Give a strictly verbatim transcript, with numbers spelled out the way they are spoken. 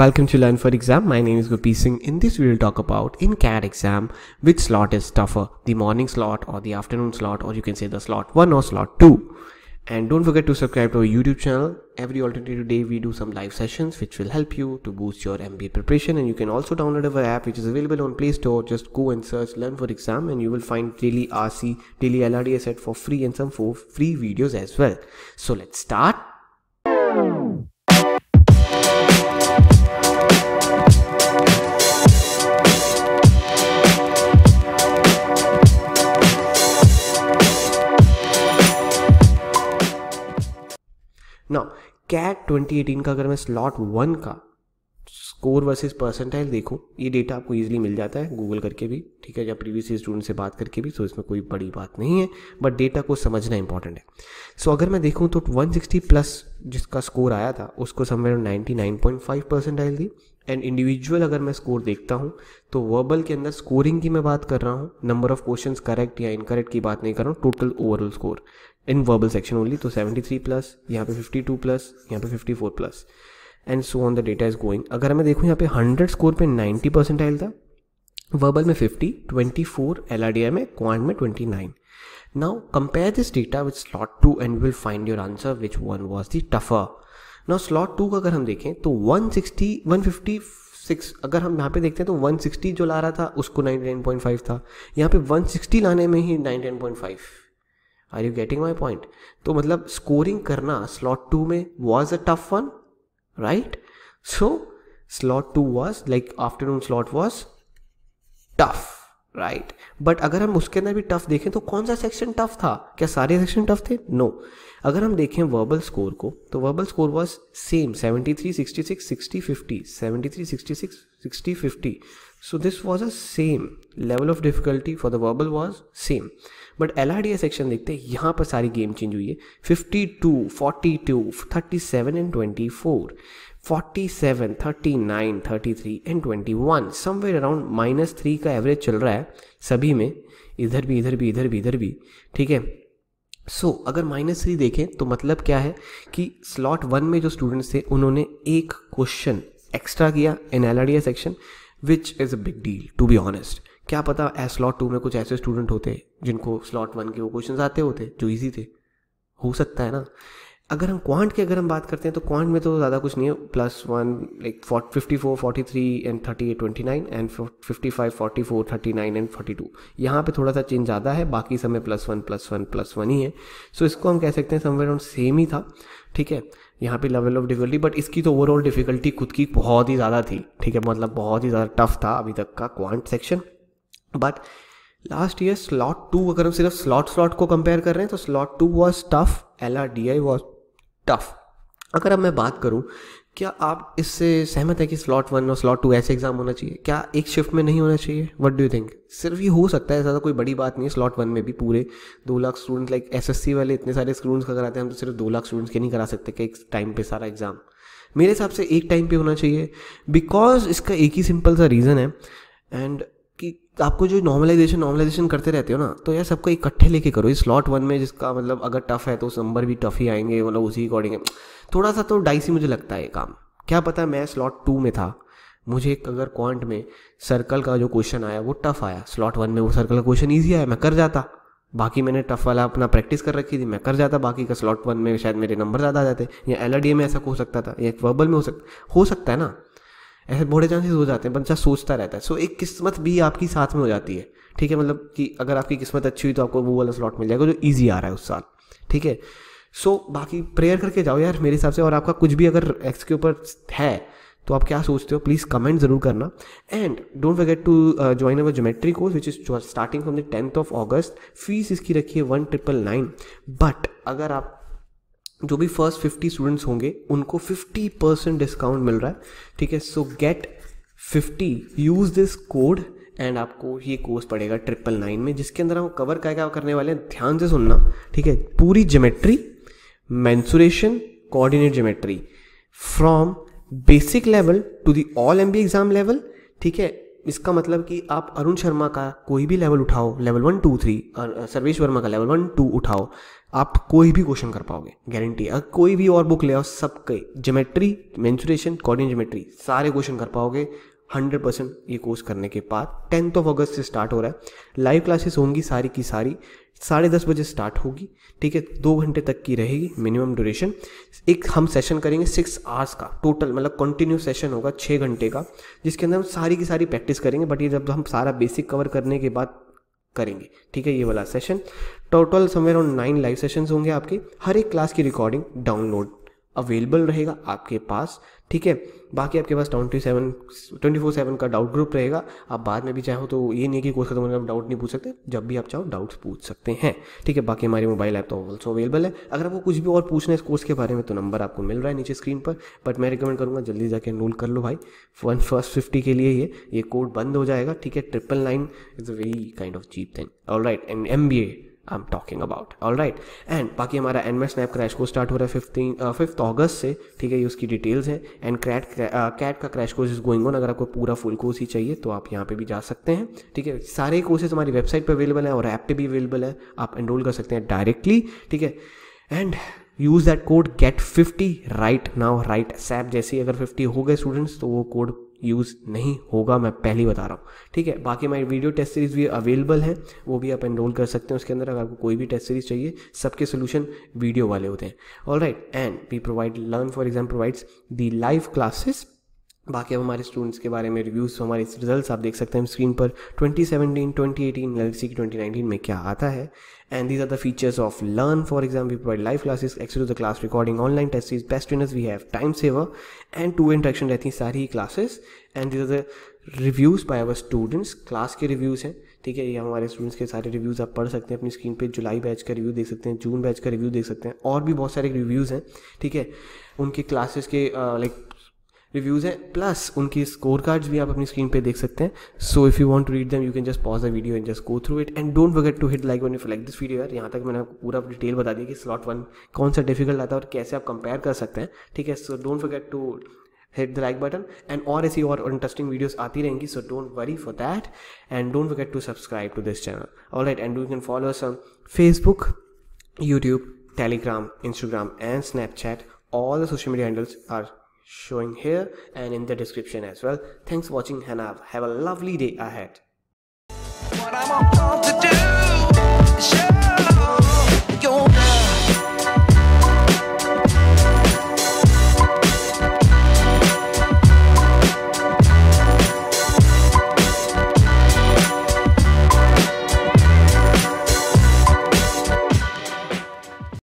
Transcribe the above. Welcome to Learn for Exam. My name is Gopi Singh. In this we will talk about in C A T exam which slot is tougher, the morning slot or the afternoon slot, or you can say the slot one or slot two. And don't forget to subscribe to our YouTube channel. Every alternative day we do some live sessions which will help you to boost your M B A preparation, and you can also download our app which is available on Play Store. Just go and search Learn for Exam and you will find daily R C, daily L R D I set for free and some for free videos as well. So let's start. Now, C A T twenty eighteen का अगर मैं slot one का score versus percentile देखूं, ये data आपको easily मिल जाता है Google करके भी, ठीक है, या प्रीवियस स्टूडेंट से बात करके भी, सो इसमें कोई बड़ी बात नहीं है, बट डेटा को समझना इंपॉर्टेंट है. सो अगर मैं देखूं तो one sixty प्लस जिसका स्कोर आया था उसको somewhere ninety-nine point five percentile दी. एंड इंडिविजुअल अगर मैं स्कोर देखता हूँ तो वर्बल के अंदर स्कोरिंग की मैं बात कर रहा हूँ, नंबर ऑफ क्वेश्चंस करेक्ट या इनकरेक्ट की बात नहीं कर रहा हूँ, total overall score in verbal section only, तो seventy-three प्लस, यहाँ पे fifty-two प्लस, यहाँ पे fifty four plus, and so on the data is going. अगर मैं देखूँ यहाँ पे हंड्रेड स्कोर पे नाइन्टी परसेंटाइल था, वर्बल में fifty, twenty-four L R D I में, क्वांट में twenty-nine. Now compare this data with slot two and will find your answer which one was the tougher. Now slot two का अगर हम देखें तो one sixty, one fifty-six अगर हम यहाँ पे देखते हैं तो one sixty जो ला रहा था उसको ninety-nine point five था, यहाँ पे one sixty लाने में ही ninety-nine point five. Are you getting my point? तो मतलब स्कोरिंग करना स्लॉट टू में was a tough one, right? So slot two was like afternoon slot was tough, right? But अगर हम उसके अंदर भी टफ देखें तो कौन सा सेक्शन टफ था? क्या सारे सेक्शन टफ थे? No no. अगर हम देखें वर्बल स्कोर को तो verbal score was same seventy-three, sixty-six, sixty, fifty, seventy-three, sixty-six, sixty, fifty. So this was a same level of difficulty for the verbal was same. But L R D I section देखते हैं, यहाँ पर सारी game change हुई है. fifty-two, forty-two, thirty-seven and twenty-four, forty-seven, thirty-nine, thirty-three and twenty-one, somewhere around minus three का average चल रहा है सभी में, इधर भी इधर भी इधर भी इधर भी, ठीक है. सो so, अगर माइनस थ्री देखें तो मतलब क्या है कि स्लॉट वन में जो स्टूडेंट्स थे उन्होंने एक क्वेश्चन एक्स्ट्रा किया in LRDI section, which is a big deal to be honest. क्या पता एस स्लॉट टू में कुछ ऐसे स्टूडेंट होते जिनको स्लॉट वन के वो क्वेश्चन आते होते जो ईजी थे, हो सकता है ना. अगर हम क्वांट की अगर हम बात करते हैं तो क्वांट में तो ज़्यादा कुछ नहीं है, plus one like fifty-four, forty-three and thirty-eight, twenty-nine and fifty-five, forty-four, thirty-nine and forty-two. यहाँ पे थोड़ा सा चेंज ज़्यादा है, बाकी सब में plus one plus one plus one ही है. सो so, इसको हम कह सकते हैं समवेयर अराउंड सेम ही था, ठीक है. यहाँ पे लेवल ऑफ डिफिकल्टी, बट इसकी तो ओवरऑल डिफिकल्टी खुद की बहुत ही ज़्यादा थी, ठीक है, मतलब बहुत ही ज़्यादा टफ था अभी तक का quant section. But last year slot two अगर हम सिर्फ स्लॉट स्लॉट को कंपेयर कर रहे हैं तो slot two was tough, L R D I was tough. अगर अब मैं बात करूं, क्या आप इससे सहमत है कि स्लॉट वन और स्लॉट टू ऐसे एग्जाम होना चाहिए? क्या एक शिफ्ट में नहीं होना चाहिए? What do you think? सिर्फ ये हो सकता है, ज़्यादा कोई बड़ी बात नहीं है. स्लॉट वन में भी पूरे दो लाख स्टूडेंट लाइक एसएससी वाले इतने सारे स्टूडेंट्स का कराते हैं, हम तो सिर्फ दो लाख स्टूडेंट्स के नहीं करा सकते कि एक टाइम पर सारा एग्जाम. मेरे हिसाब से एक टाइम पर होना चाहिए, बिकॉज इसका एक ही सिंपल सा रीज़न है एंड कि आपको जो नॉर्मलाइजेशन नॉर्मलाइजेशन करते रहते हो ना, तो यार सबको इकट्ठे लेके करो. इस स्लॉट वन में जिसका मतलब अगर टफ है तो उस नंबर भी टफ ही आएंगे, मतलब उसी अकॉर्डिंग. थोड़ा सा तो डाइसी मुझे लगता है ये काम. क्या पता मैं स्लॉट टू में था, मुझे अगर क्वांट में सर्कल का जो क्वेश्चन आया वो टफ आया, स्लॉट वन में वो सर्कल का क्वेश्चन ईजी आया, मैं कर जाता. बाकी मैंने टफ वाला अपना प्रैक्टिस कर रखी थी, मैं कर जाता बाकी का. स्लॉट वन में शायद मेरे नंबर ज़्यादा आ जाते, या एल आर डी ए में ऐसा हो सकता था, या वर्बल में हो सकता हो सकता है ना. ऐसे बड़े चांसेस हो जाते हैं, बच्चा सोचता रहता है. सो so, एक किस्मत भी आपकी साथ में हो जाती है, ठीक है, मतलब कि अगर आपकी किस्मत अच्छी हुई तो आपको वो वाला स्लॉट मिल जाएगा जो इजी आ रहा है उस साल, ठीक है. सो बाकी प्रेयर करके जाओ यार मेरे हिसाब से. और आपका कुछ भी अगर एक्स के ऊपर है तो आप क्या सोचते हो, प्लीज़ कमेंट ज़रूर करना. And don't forget to join our geometry course which is starting from the tenth of August. Fees इसकी रखी है वन ट्रिपल नाइन. बट अगर आप जो भी फर्स्ट फिफ्टी स्टूडेंट्स होंगे उनको फिफ्टी परसेंट डिस्काउंट मिल रहा है, ठीक है. So get fifty, use this code and आपको ये कोर्स पड़ेगा ट्रिपल नाइन में, जिसके अंदर हम कवर क्या क्या करने वाले हैं, ध्यान से सुनना, ठीक है. पूरी geometry, mensuration, coordinate geometry from basic level to the all MBA exam level, ठीक है. इसका मतलब कि आप अरुण शर्मा का कोई भी लेवल उठाओ, level one two three, Sarvesh Verma का लेवल वन टू उठाओ, आप कोई भी क्वेश्चन कर पाओगे गारंटी। अगर कोई भी और बुक ले आओ, सबके ज्योमेट्री, मेंसुरेशन, कॉर्डिनेट ज्योमेट्री, सारे क्वेश्चन कर पाओगे हंड्रेड परसेंट। ये कोर्स करने के बाद टेंथ ऑफ अगस्त से स्टार्ट हो रहा है। लाइव क्लासेस होंगी सारी की सारी, साढ़े दस बजे स्टार्ट होगी, ठीक है। दो घंटे तक की रहेगी मिनिमम ड्यूरेशन। एक हम सेशन करेंगे सिक्स आवर्स का टोटल, मतलब कंटिन्यू सेशन होगा छः घंटे का, जिसके अंदर हम सारी की सारी प्रैक्टिस करेंगे। बट ये जब हम सारा बेसिक कवर करने के बाद करेंगे, ठीक है। ये वाला session total somewhere around nine live sessions होंगे आपके। हर एक क्लास की रिकॉर्डिंग डाउनलोड अवेलेबल रहेगा आपके पास, ठीक है। बाकी आपके पास twenty seven twenty four seven doubt डाउट ग्रुप रहेगा। आप बाद में भी चाहो तो ये नहीं कि कोर्स खत्म होने आप डाउट नहीं पूछ सकते, जब भी आप चाहो डाउट्स पूछ सकते हैं, ठीक है। बाकी हमारी मोबाइल ऐप तो ऑल्सो अवेलेबल है। अगर आपको कुछ भी और पूछना है इस कोर्स के बारे में तो नंबर आपको मिल रहा है नीचे स्क्रीन पर। बट मैं रिकमेंड करूँगा जल्दी जाके एनरोल कर लो भाई, वन फर्स्ट फिफ्टी के लिए ये ये कोड बंद हो जाएगा, ठीक है। Triple nine is a very kind of cheap thing, alright. And M B A I am talking about, all right. And बाकी हमारा NMAT snap crash course start हो रहा है फिफ्टीन फिफ्थ अगस्त से, ठीक है। ये उसकी डिटेल्स हैं। एंड कैट कैट का crash course is going on. अगर आपको पूरा फुल कोर्स ही चाहिए तो आप यहाँ पे भी जा सकते हैं, ठीक है। सारे कोर्सेज हमारी वेबसाइट पे अवेलेबल है और ऐप पे भी अवेलेबल है, आप एनरोल कर सकते हैं डायरेक्टली, ठीक है। And use that code get fifty right now, right ASAP. जैसे अगर फिफ्टी हो गए स्टूडेंट्स तो वो कोड यूज़ नहीं होगा, मैं पहले ही बता रहा हूँ, ठीक है। बाकी हमारी वीडियो टेस्ट सीरीज़ भी अवेलेबल है, वो भी आप एनरोल कर सकते हैं उसके अंदर। अगर आपको कोई भी टेस्ट सीरीज़ चाहिए, सबके सोल्यूशन वीडियो वाले होते हैं, all right. And we provide, learn for exam provides the live classes. बाकी अब हमारे स्टूडेंट्स के बारे में रिव्यूज़, हमारे रिजल्ट्स आप देख सकते हैं स्क्रीन पर। Twenty seventeen, twenty eighteen, LRD की ट्वेंटी नाइनटीन में क्या आता है। And these are the features of learn for exam. We provide live classes, access to the class recording, online test series, best trainers we have, time saver and to interaction रहती हैं सारी classes. And these are the reviews by our students, class के reviews हैं, ठीक है। ये हमारे students के सारे रिव्यूज़ आप पढ़ सकते हैं अपनी स्क्रीन पे। जुलाई बैच का रिव्यू देख सकते हैं, जून बैच का रिव्यू देख सकते हैं, और भी बहुत सारे रिव्यूज़ हैं, ठीक है। उनके क्लासेस के लाइक रिव्यूज़ है, प्लस उनकी स्कोर कार्ड्स भी आप अपनी स्क्रीन पे देख सकते हैं। So if you want to read them you can just pause the video and just go through it. And don't forget to hit like one if like this video यार। यहाँ तक मैंने आपको पूरा डिटेल बता दी कि स्लॉट वन कौन सा डिफिकल्ट आता है और कैसे आप कंपेयर कर सकते हैं, ठीक है। So don't forget to hit the like button. And और ऐसी और इंटरेस्टिंग वीडियोस आती रहेंगी, so don't worry for that. And don't forget to subscribe to this channel, all right. And you can follow us on Facebook, YouTube, Telegram, Instagram and Snapchat. All the social media handles are showing here and in the description as well. Thanks for watching and have a lovely day ahead.